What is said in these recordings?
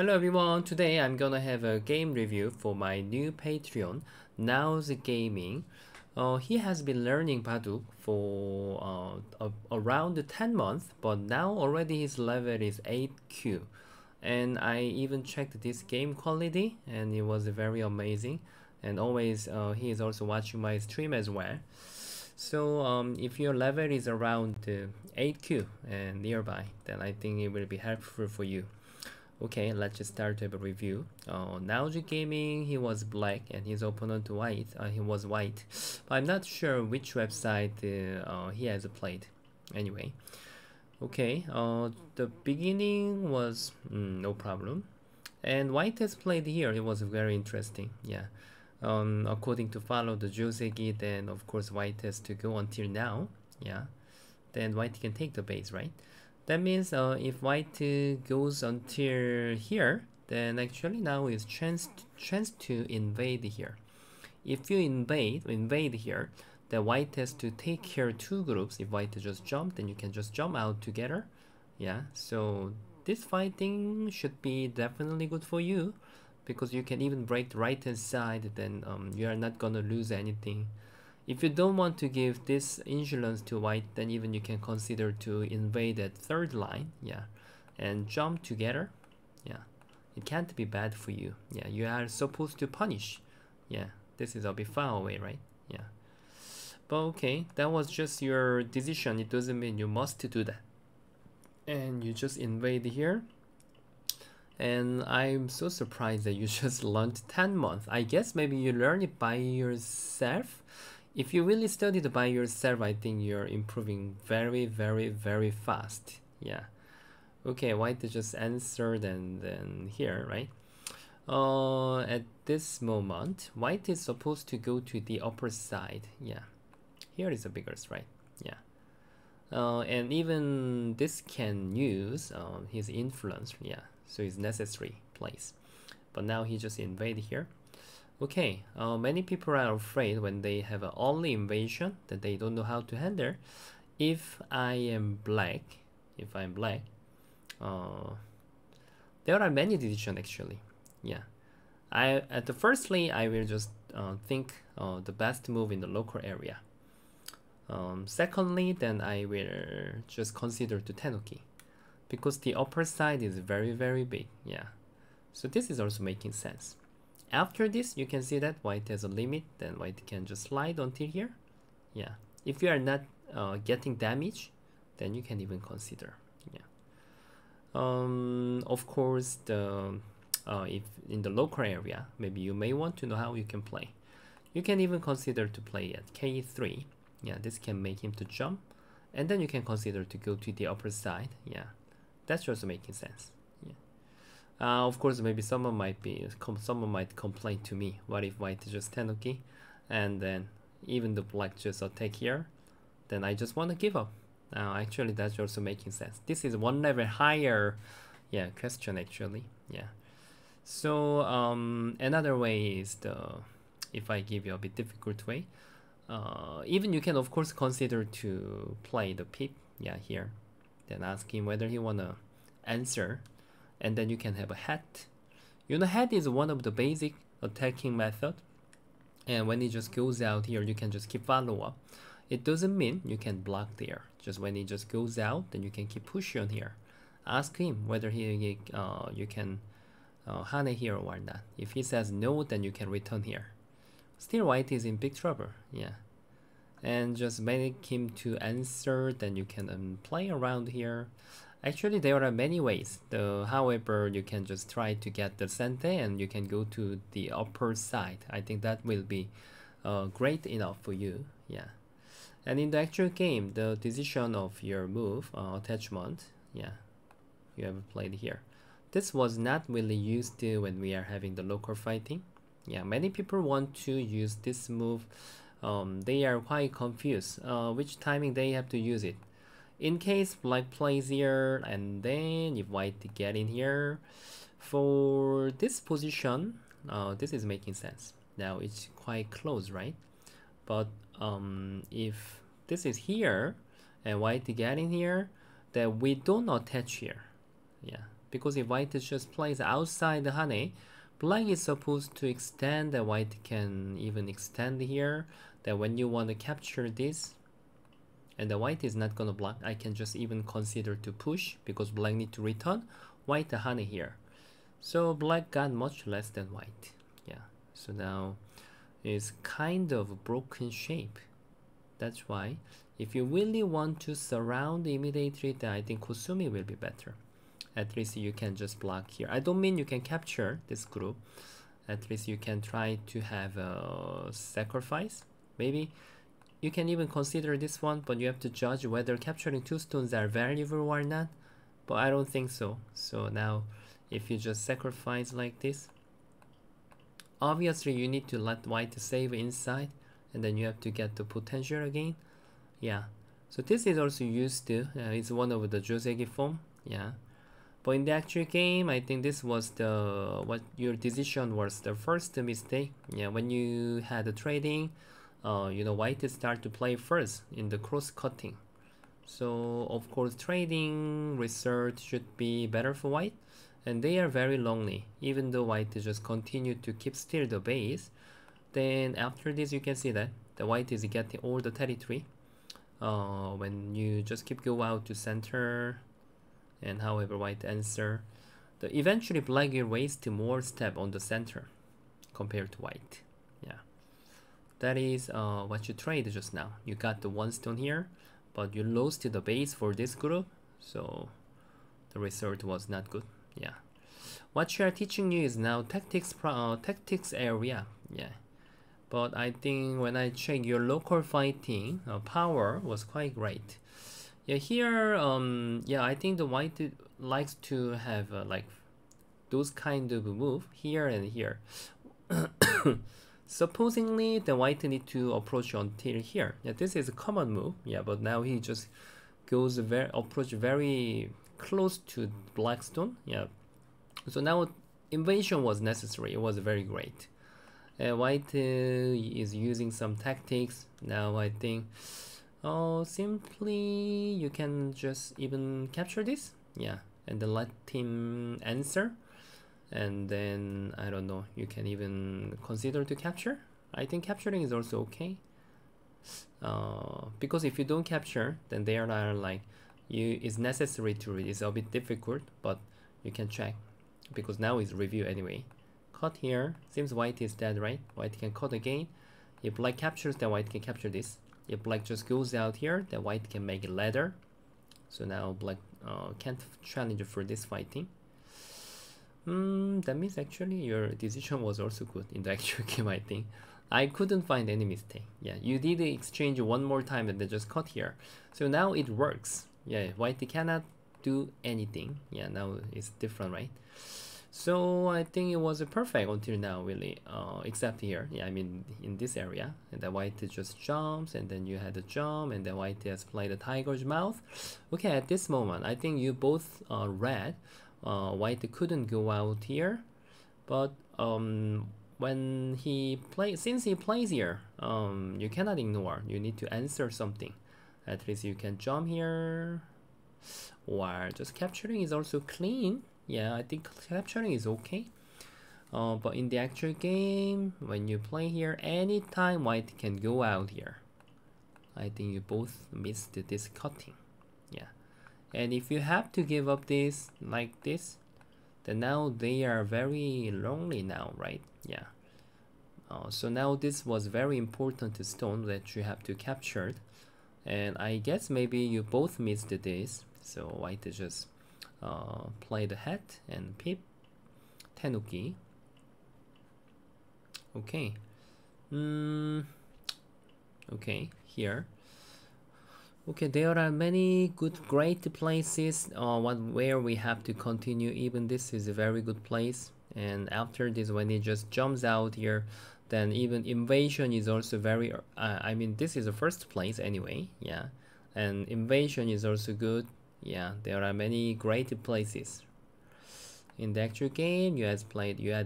Hello everyone, today I'm gonna have a game review for my new Patreon, Naoji Gaming. He has been learning Paduk for around 10 months, but now already his level is 8Q. And I even checked this game quality and it was very amazing. And always he is also watching my stream as well. So if your level is around 8Q and nearby, then I think it will be helpful for you. Okay, let's just start with a review. Naoji Gaming, he was black and his opponent white. He was white, but I'm not sure which website he has played. Anyway, okay, the beginning was no problem. And white has played here, it was very interesting, yeah. According to follow the joseki, then of course white has to go until now, yeah. Then white can take the base, right? That means if white goes until here, then actually now is chance to invade here. If you invade here, then white has to take care two groups. If white just jump, then you can just jump out together. Yeah, so this fighting should be definitely good for you, because you can even break the right hand side, then you are not gonna lose anything. If you don't want to give this insurance to white, then even you can consider to invade at third line, yeah, and jump together, yeah. It can't be bad for you, yeah. You are supposed to punish, yeah. This is a bit far away, right? Yeah. But okay, that was just your decision. It doesn't mean you must do that. And you just invade here. And I'm so surprised that you just learned 10 months. I guess maybe you learn it by yourself. If you really studied by yourself, I think you're improving very fast. Yeah. Okay, white just answered and then here, right? At this moment, white is supposed to go to the upper side. Yeah. Here is the biggest, right? Yeah. And even this can use his influence. Yeah. So it's necessary place. But now he just invaded here. Okay, many people are afraid when they have an only invasion that they don't know how to handle. If I'm black, there are many decisions actually. Yeah, Firstly, I will just think the best move in the local area. Secondly, then I will just consider to tenuki, because the upper side is very big. Yeah, so this is also making sense. After this, you can see that white has a limit, then white can just slide until here. Yeah, if you are not getting damage, then you can even consider. Yeah. Of course, if in the local area, maybe you may want to know how you can play. You can even consider to play at K3. Yeah, this can make him to jump, and then you can consider to go to the upper side. Yeah, that's also making sense. Of course, maybe someone might complain to me. What if white just tenuki, and then even the black just attack here? Then I just want to give up. Now, actually, that's also making sense. This is one level higher, yeah. Question actually, yeah. So another way is if I give you a bit difficult way, even you can of course consider to play the pip, yeah, here. Then ask him whether he wanna answer. And then you can have a hat. You know, hat is one of the basic attacking method. And when it just goes out here, you can just keep follow up. It doesn't mean you can block there. Just when it just goes out, then you can keep pushing on here. Ask him whether he you can hane here or not. If he says no, then you can return here. Still, white is in big trouble. Yeah, and just make him to answer. Then you can play around here. Actually, there are many ways. However, you can just try to get the center and you can go to the upper side. I think that will be great enough for you. Yeah. And in the actual game, the decision of your move, attachment, yeah, you have played here. This was not really used to when we are having the local fighting. Yeah, many people want to use this move. They are quite confused which timing they have to use it. In case black plays here, and then if white get in here, for this position, this is making sense. Now it's quite close, right? But if this is here, and white get in here, then we don't attach here. Yeah, because if white just plays outside the hane, black is supposed to extend, and white can even extend here. That when you want to capture this, and the white is not gonna block, I can just even consider to push, because black need to return white the hane here. So black got much less than white. Yeah, so now it's kind of a broken shape. That's why if you really want to surround the immediate threat, I think kosumi will be better. At least you can just block here. I don't mean you can capture this group. At least you can try to have a sacrifice. Maybe you can even consider this one, but you have to judge whether capturing two stones are valuable or not. But I don't think so. So now if you just sacrifice like this, obviously you need to let white save inside, and then you have to get the potential again. Yeah, so this is also used to, it's one of the joseki form. Yeah, but in the actual game, I think this was the, what your decision was the first mistake. Yeah, when you had the trading, you know, white start to play first in the cross cutting. So of course trading research should be better for white, and they are very lonely. Even though white just continue to keep still the base, then after this you can see that the white is getting all the territory. When you just keep go out to center, and however white answer, the eventually black will waste more step on the center compared to white. Yeah, that is what you trade just now. You got the one stone here, but you lost the base for this group, so the result was not good. Yeah, what we are teaching you is now tactics, tactics area. Yeah, but I think when I check your local fighting power was quite great. Yeah, here yeah, I think the white likes to have like those kind of move here and here. Supposingly the white need to approach until here. Yeah, this is a common move. Yeah, but now he just goes very close to black stone. Yeah, so now invasion was necessary. It was very great. White is using some tactics now. I think simply you can just even capture this. Yeah, and then let him answer, and then I don't know, you can even consider to capture. I think capturing is also okay, because if you don't capture, then they are like, it's necessary to read. It's a bit difficult, but you can check, because now it's review anyway. Cut here, seems white is dead, right? White can cut again. If black captures, then white can capture this. If black just goes out here, then white can make a ladder. So now black can't challenge for this fighting. That means actually your decision was also good in the actual game. I think I couldn't find any mistake. Yeah, you did exchange one more time and then just cut here, so now it works. Yeah, white cannot do anything. Yeah, now it's different, right? So I think it was perfect until now, really, except here. Yeah, I mean in this area, and the white just jumps, and then you had a jump, and the white has played the tiger's mouth. Okay, at this moment I think you both are red. White couldn't go out here, but when he plays, since he plays here, you cannot ignore. You need to answer something. At least you can jump here, or just capturing is also clean. Yeah, I think capturing is okay. But in the actual game, when you play here, anytime white can go out here, I think you both missed this cutting. Yeah, and if you have to give up this like this, then now they are very lonely now, right? Yeah, so now this was very important stone that you have to capture, and I guess maybe you both missed this. So white just play the hat and peep tenuki. Okay, okay, here. Okay, there are many great places where we have to continue. Even this is a very good place, and after this, when it just jumps out here, then even invasion is also very I mean this is the first place anyway. Yeah, and invasion is also good. Yeah, there are many great places. In the actual game, you had to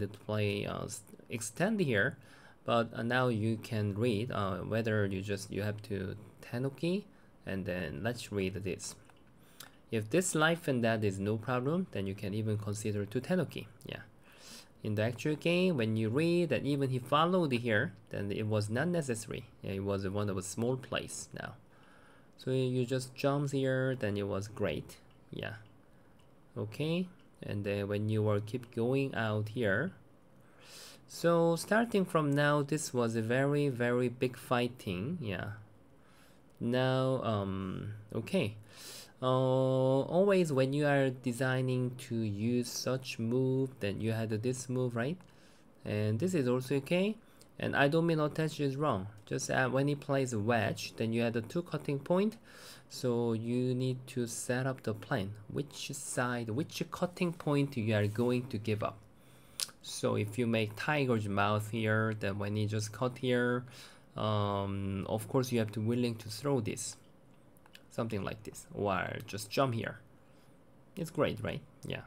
play extend here, but now you can read whether you have to tenuki, and then let's read this. If this life and death is no problem, then you can even consider to tenuki. Yeah. In the actual game, when you read that even he followed here, then it was not necessary. Yeah, it was one of a small place now. So you just jump here, then it was great. Yeah. Okay. And then when you were keep going out here. So starting from now, this was a very big fighting. Yeah. Now, okay. Always when you are designing to use such move, then you had this move, right? And this is also okay. And I don't mean attach is wrong. Just when he plays wedge, then you had the two cutting point. So you need to set up the plan. Which side, which cutting point you are going to give up. So if you make tiger's mouth here, then when he just cut here, of course you have to willing to throw this. Something like this, or just jump here. It's great, right? Yeah.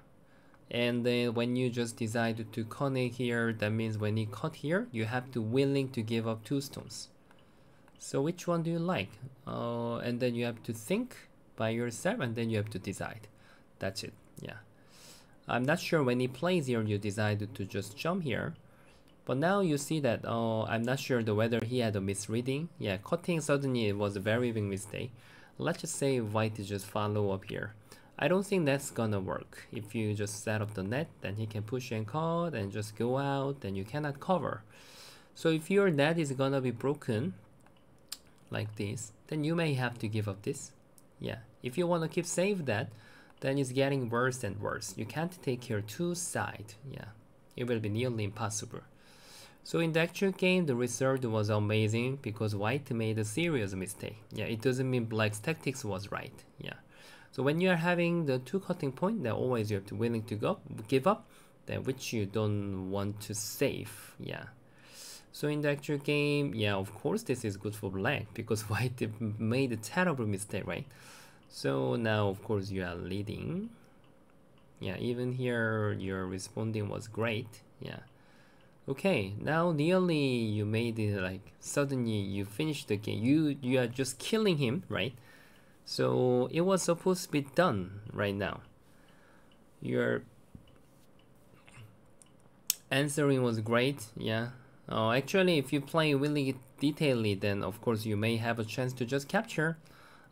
And then when you just decide to connect here, that means when you cut here, you have to willing to give up two stones. So which one do you like? And then you have to think by yourself, and then you have to decide. That's it. Yeah. I'm not sure when he plays here, you decided to just jump here. But now you see that, I'm not sure whether he had a misreading. Yeah, cutting suddenly was a very big mistake. Let's just say white just follow up here. I don't think that's gonna work. If you just set up the net, then he can push and cut and just go out, then you cannot cover. So if your net is gonna be broken like this, then you may have to give up this. Yeah, if you want to keep save that, then it's getting worse and worse. You can't take care two sides. Yeah, it will be nearly impossible. So in the actual game, the result was amazing because white made a serious mistake. Yeah, it doesn't mean black's tactics was right. Yeah. So when you are having the two cutting point, then always you have to willing to go give up, then which you don't want to save. Yeah. So in the actual game, yeah, of course this is good for black because white made a terrible mistake, right? So now of course you are leading. Yeah, even here your responding was great. Yeah. Okay, now nearly you made it like suddenly you finished the game. You are just killing him, right? So it was supposed to be done right now. Your answering was great, yeah. Oh, actually, if you play really detailedly, then of course you may have a chance to just capture.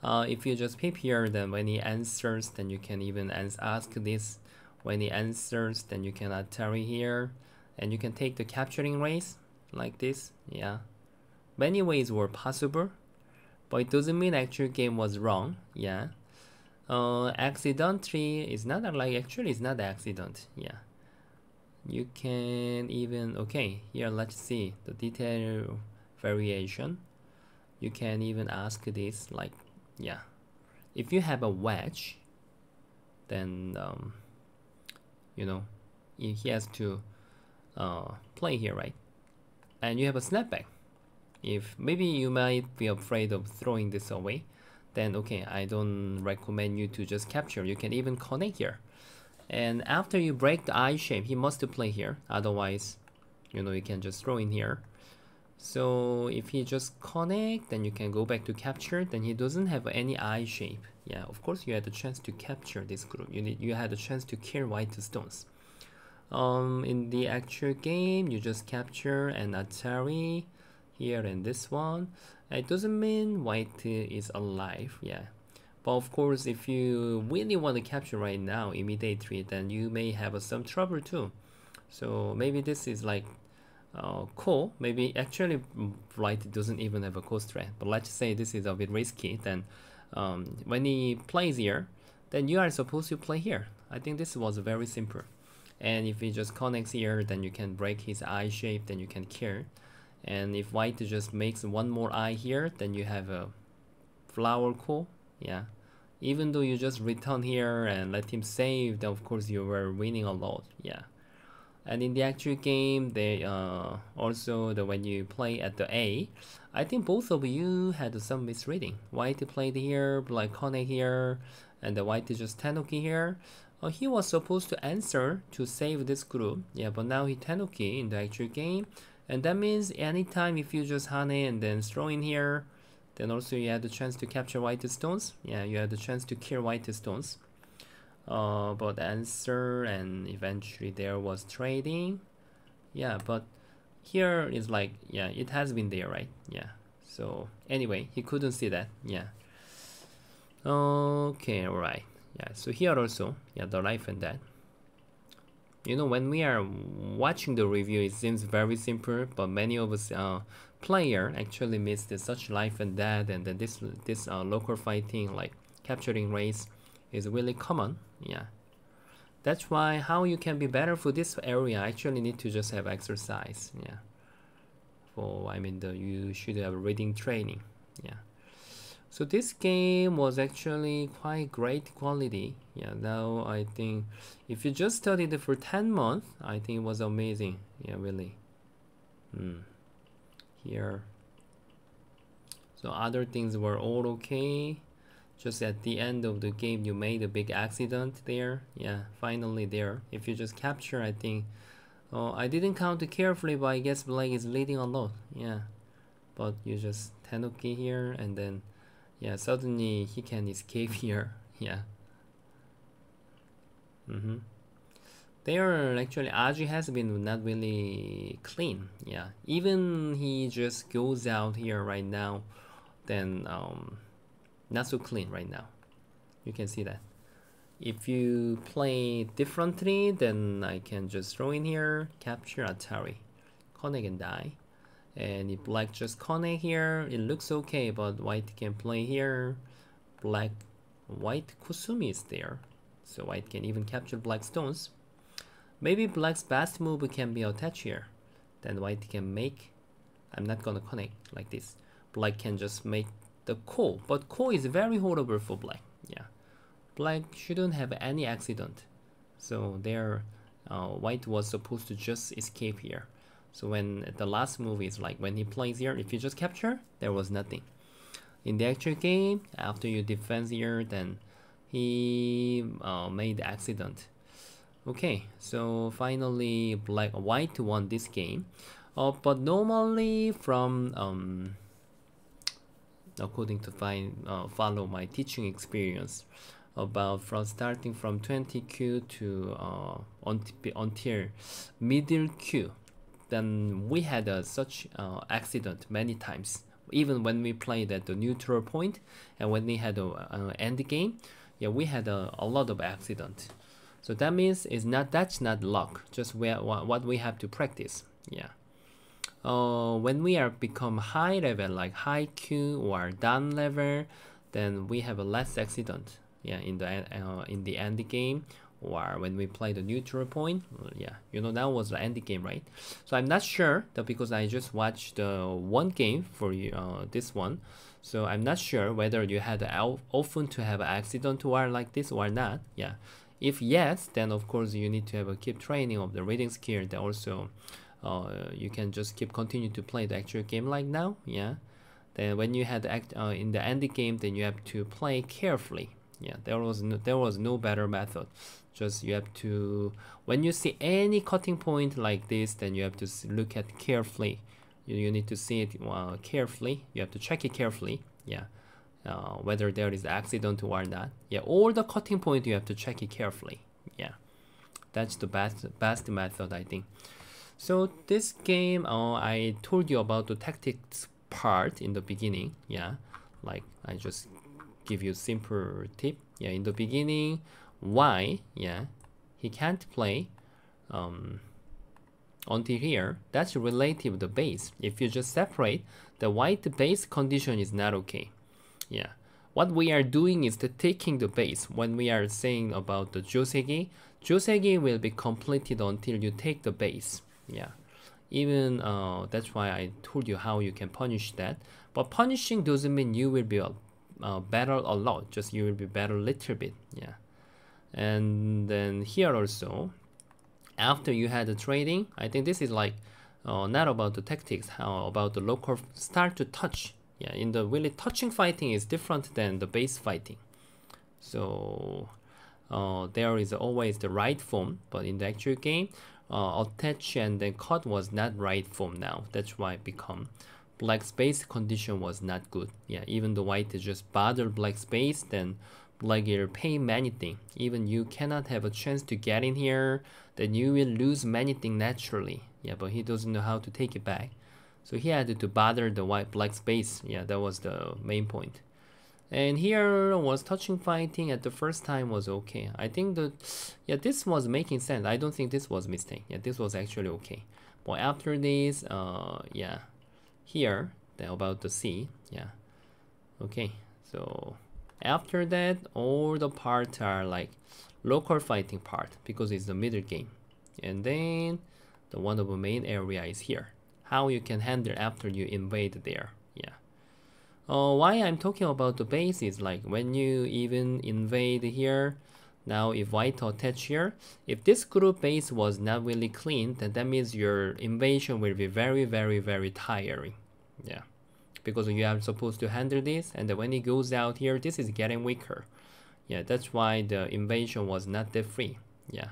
If you just peep here, then when he answers, then you can even ask this. When he answers, then you can atari here. And you can take the capturing race like this. Yeah, many ways were possible, but it doesn't mean actual game was wrong. Yeah, accidentally is not like actually it's not accident. Yeah, you can even okay here. Let's see the detail variation. You can even ask this like yeah, if you have a wedge, then you know he has to. Play here, right? And you have a snapback. If maybe you might be afraid of throwing this away, then okay, I don't recommend you to just capture. You can even connect here. And after you break the eye shape, he must play here. Otherwise, you know, you can just throw in here. So if he just connect, then you can go back to capture. Then he doesn't have any eye shape. Yeah, of course you had a chance to capture this group. You had a chance to kill white stones. In the actual game, you just capture an atari here and this one. It doesn't mean white is alive, yeah. But of course, if you really want to capture right now, immediately, then you may have some trouble too. So maybe this is like ko. Maybe actually white doesn't even have a ko strat. But let's say this is a bit risky. Then when he plays here, then you are supposed to play here. I think this was very simple. And if he just connects here, then you can break his eye shape, then you can kill. And if white just makes one more eye here, then you have a flower ko. Yeah. Even though you just return here and let him save, then of course you were winning a lot. Yeah. And in the actual game, they also when you play at the A, I think both of you had some misreading. White played here, black connect here, and the white just tenuki here. He was supposed to answer to save this group, yeah, but now he tenuki in the actual game, and that means anytime if you just hane and then throw in here, then also you had the chance to capture white stones, yeah, you had the chance to kill white stones. about the answer, and eventually there was trading. Yeah, but here is like, yeah, it has been there, right? Yeah. So anyway, he couldn't see that. Yeah. Okay, all right. Yeah, so here also, yeah, the life and death. You know, when we are watching the review, it seems very simple, but many of us player actually missed such life and death, and then this local fighting, like capturing race, is really common. Yeah, that's why how you can be better for this area, actually need to just have exercise. Yeah, for I mean, you should have reading training. Yeah. So this game was actually quite great quality. Yeah, now I think if you just studied it for 10 months, I think it was amazing. Yeah, really. Here. So other things were all okay. Just at the end of the game, you made a big accident there. Yeah, finally there. If you just capture, I think. Oh, I didn't count it carefully, but I guess Black is leading a lot. Yeah. But you just tenuki here, and then. Yeah, suddenly he can escape here. Yeah. There actually Aji has been not really clean. Yeah, even he just goes out here right now, then not so clean right now. You can see that. If you play differently, then I can just throw in here, capture Atari, connect and die. And if Black just connect here, it looks okay, but White can play here. Black, White Kosumi is there, so White can even capture Black stones. Maybe Black's best move can be attached here. Then White can make, I'm not gonna connect like this. Black can just make the ko, but ko is very horrible for Black. Yeah, Black shouldn't have any accident. So there, White was supposed to just escape here. So when the last move is like when he plays here, if you just capture, there was nothing. In the actual game, after you defense here, then he made the accident. Okay, so finally White won this game. But normally from, according to follow my teaching experience, about from starting from 20Q to until middle Q, then we had such accident many times, even when we played at the neutral point, and when we had an end game, yeah, we had a lot of accident. So that means it's not, that's not luck, just what we have to practice. Yeah. When we are become high level, like high Q or down level, then we have a less accident. Yeah, in the end game. Or when we play the neutral point, yeah, you know, that was the end game, right? So I'm not sure that, because I just watched one game for you, this one, so I'm not sure whether you had often to have an accident or like this or not. Yeah, if yes, then of course you need to have a keep training of the reading skill. That also, you can just keep continue to play the actual game like now. Yeah, then when you had in the end game, then you have to play carefully. Yeah, there was no better method. Just you have to, when you see any cutting point like this, then you have to look at carefully. You need to see it carefully. You have to check it carefully. Yeah, whether there is accident or not. Yeah, all the cutting point you have to check it carefully. Yeah, that's the best method, I think. So this game, I told you about the tactics part in the beginning. Yeah, like I just give you simple tip. Yeah, in the beginning, why? Yeah, he can't play until here. That's relative to the base. If you just separate, the white base condition is not okay. Yeah, what we are doing is the taking the base. When we are saying about the joseki, joseki will be completed until you take the base. Yeah, even that's why I told you how you can punish that. But punishing doesn't mean you will be better a lot, just you will be better a little bit. Yeah, and then here also, after you had the trading, I think this is like not about the tactics, how about the local start to touch. Yeah, in the really touching fighting is different than the base fighting. So there is always the right form, but in the actual game, attach and then cut was not right form now. That's why it become Black's base condition was not good. Yeah, even the white just bothered Black's base, then like you'll pay many things. Even you cannot have a chance to get in here, then you will lose many things naturally. Yeah, but he doesn't know how to take it back. So he had to bother the white black space. Yeah, that was the main point. And here was touching fighting at the first time was okay. I think that, yeah, this was making sense. I don't think this was a mistake. Yeah, this was actually okay. But after this, yeah, here, about the sea, yeah. Okay, so after that, all the parts are like local fighting part because it's the middle game. And then the one of the main area is here. How you can handle after you invade there, yeah. Why I'm talking about the base is like when you even invade here, now if white attach here, if this group base was not really clean, then that means your invasion will be very tiring, yeah. Because you are supposed to handle this, and then when it goes out here, this is getting weaker. Yeah, that's why the invasion was not that free, yeah.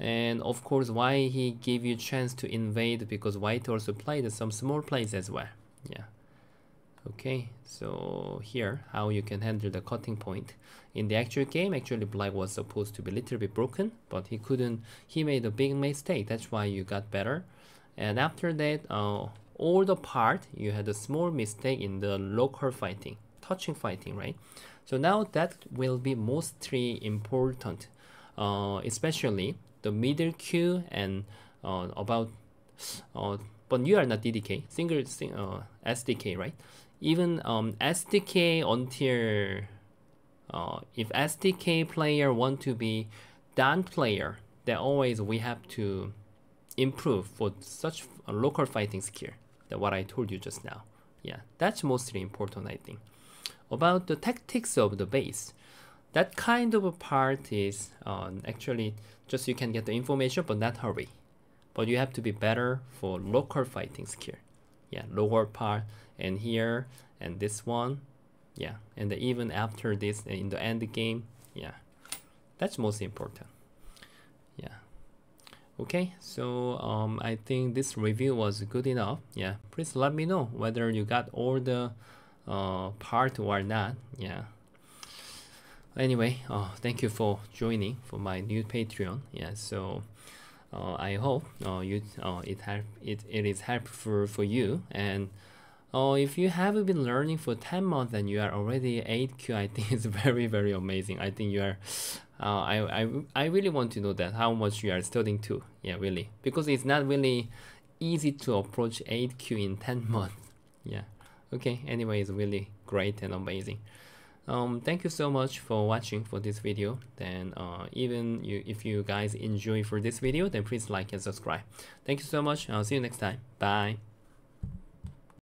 And of course, why he gave you chance to invade, because white also played some small plays as well, yeah. Okay, so here, how you can handle the cutting point. In the actual game, actually black was supposed to be a little bit broken, but he couldn't, he made a big mistake, that's why you got better. And after that, all the part, you had a small mistake in the local fighting, touching fighting, right? So now that will be mostly important, especially the middle queue and about, but you are not DDK, single SDK, right? Even SDK until if SDK player want to be done player, then always we have to improve for such a local fighting skill. That's what I told you just now. Yeah, that's mostly important, I think. About the tactics of the base, that kind of a part is actually just you can get the information, but not hurry. But you have to be better for local fighting skill. Yeah, lower part and here and this one. Yeah, and even after this in the end game. Yeah, that's most important. Yeah. Okay, so I think this review was good enough. Yeah, please let me know whether you got all the part or not. Yeah. Anyway, thank you for joining for my new Patreon. Yeah, so I hope you it is helpful for you. And if you haven't been learning for 10 months and you are already 8Q, I think it's very amazing. I think you are. I really want to know that how much you are studying too. Yeah, really, because it's not really easy to approach 8Q in 10 months. Yeah. Okay. Anyway, it's really great and amazing. Thank you so much for watching for this video. Then even if you guys enjoy for this video, then please like and subscribe. Thank you so much. I'll see you next time. Bye.